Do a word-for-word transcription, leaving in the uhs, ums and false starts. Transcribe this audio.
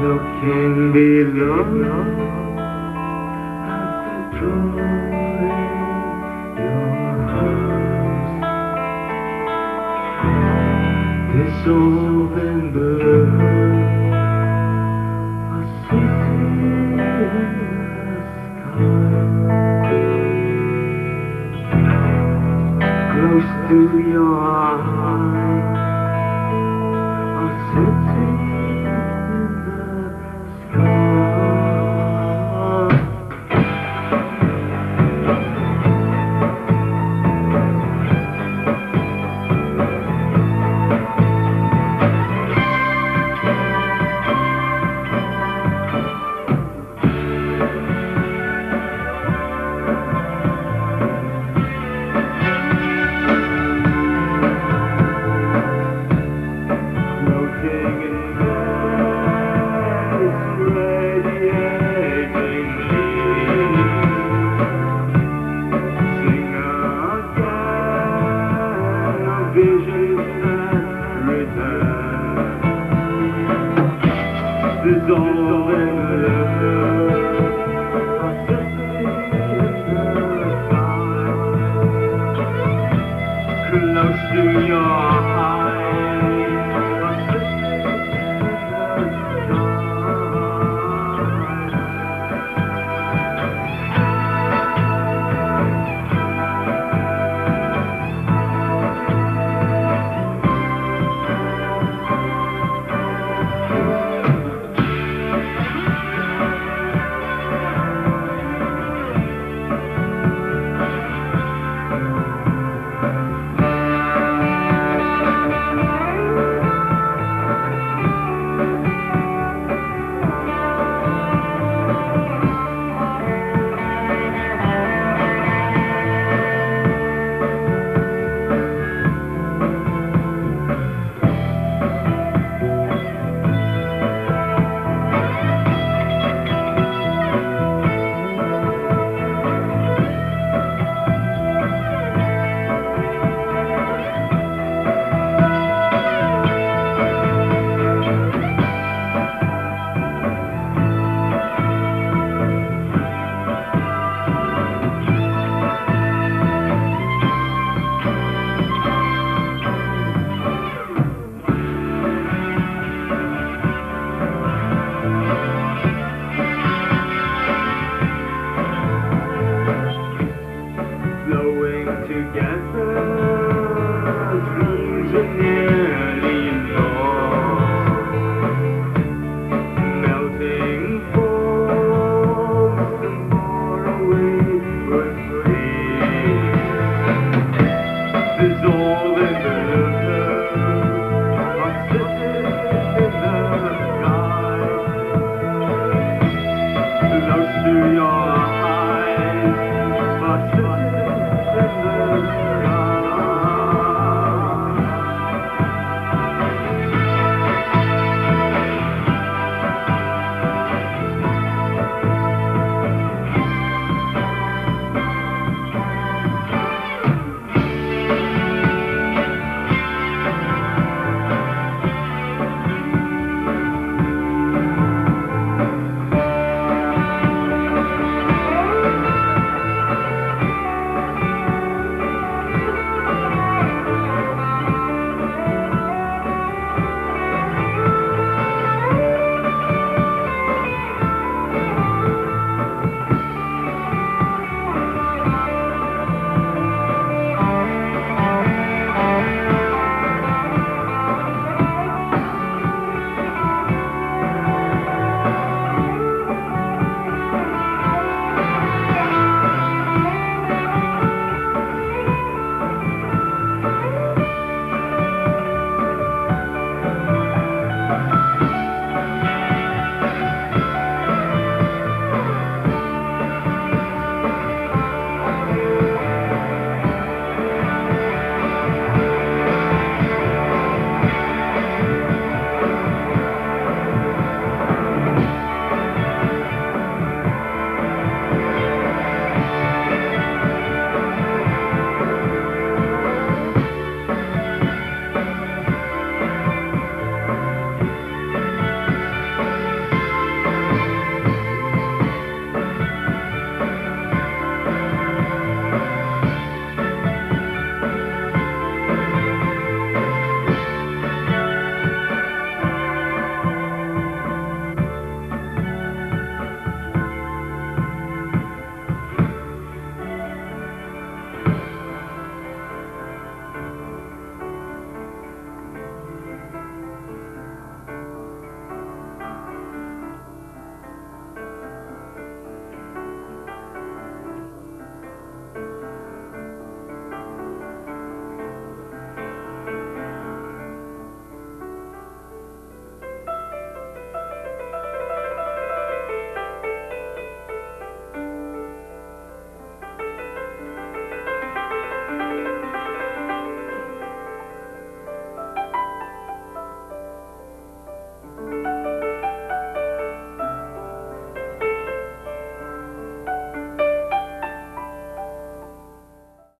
Looking below at the door in your house, this open bird was sitting in the sky, close to your heart. Close to your